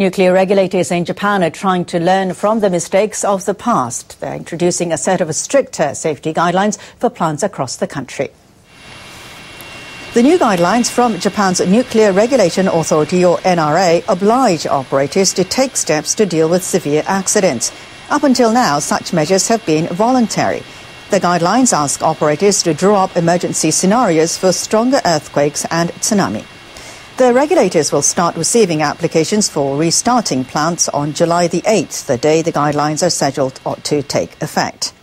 Nuclear regulators in Japan are trying to learn from the mistakes of the past. They're introducing a set of stricter safety guidelines for plants across the country. The new guidelines from Japan's Nuclear Regulation Authority, or NRA, oblige operators to take steps to deal with severe accidents. Up until now, such measures have been voluntary. The guidelines ask operators to draw up emergency scenarios for stronger earthquakes and tsunami. The regulators will start receiving applications for restarting plants on July the 8th, the day the guidelines are scheduled to take effect.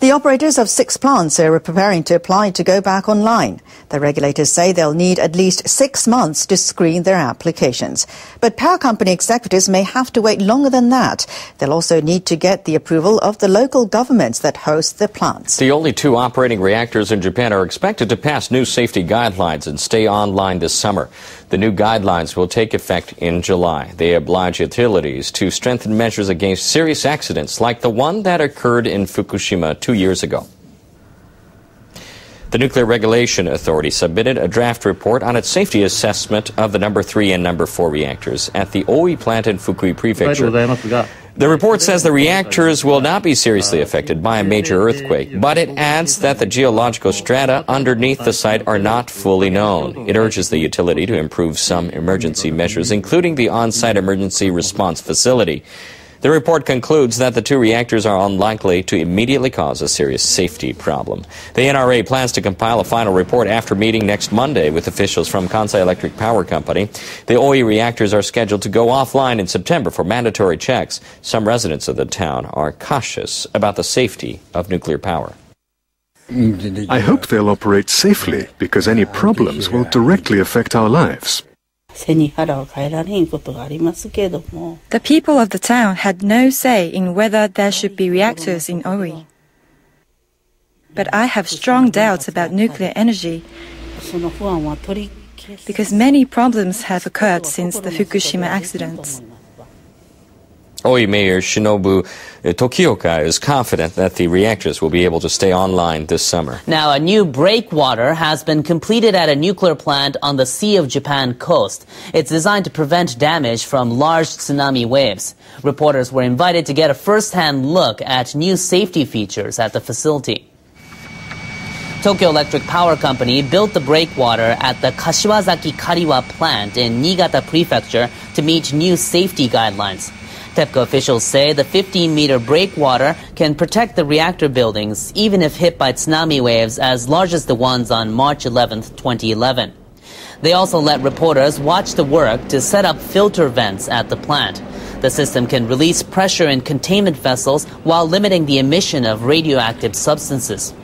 The operators of 6 plants are preparing to apply to go back online. The regulators say they'll need at least 6 months to screen their applications. But power company executives may have to wait longer than that. They'll also need to get the approval of the local governments that host the plants. The only 2 operating reactors in Japan are expected to pass new safety guidelines and stay online this summer. The new guidelines will take effect in July. They oblige utilities to strengthen measures against serious accidents like the one that occurred in Fukushima 2 years ago. The Nuclear Regulation Authority submitted a draft report on its safety assessment of the number 3 and number 4 reactors at the Oi plant in Fukui Prefecture. The report says the reactors will not be seriously affected by a major earthquake, but it adds that the geological strata underneath the site are not fully known. It urges the utility to improve some emergency measures, including the on-site emergency response facility. The report concludes that the 2 reactors are unlikely to immediately cause a serious safety problem. The NRA plans to compile a final report after meeting next Monday with officials from Kansai Electric Power Company. The Ohi reactors are scheduled to go offline in September for mandatory checks. Some residents of the town are cautious about the safety of nuclear power. I hope they'll operate safely, because any problems will directly affect our lives. The people of the town had no say in whether there should be reactors in Oi. But I have strong doubts about nuclear energy, because many problems have occurred since the Fukushima accidents. Oi Mayor Shinobu Tokioka is confident that the reactors will be able to stay online this summer. Now, a new breakwater has been completed at a nuclear plant on the Sea of Japan coast. It's designed to prevent damage from large tsunami waves. Reporters were invited to get a first-hand look at new safety features at the facility. Tokyo Electric Power Company built the breakwater at the Kashiwazaki-Kariwa plant in Niigata Prefecture to meet new safety guidelines. TEPCO officials say the 15-meter breakwater can protect the reactor buildings even if hit by tsunami waves as large as the ones on March 11, 2011. They also let reporters watch the work to set up filter vents at the plant. The system can release pressure in containment vessels while limiting the emission of radioactive substances.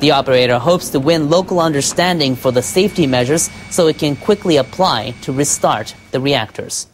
The operator hopes to win local understanding for the safety measures so it can quickly apply to restart the reactors.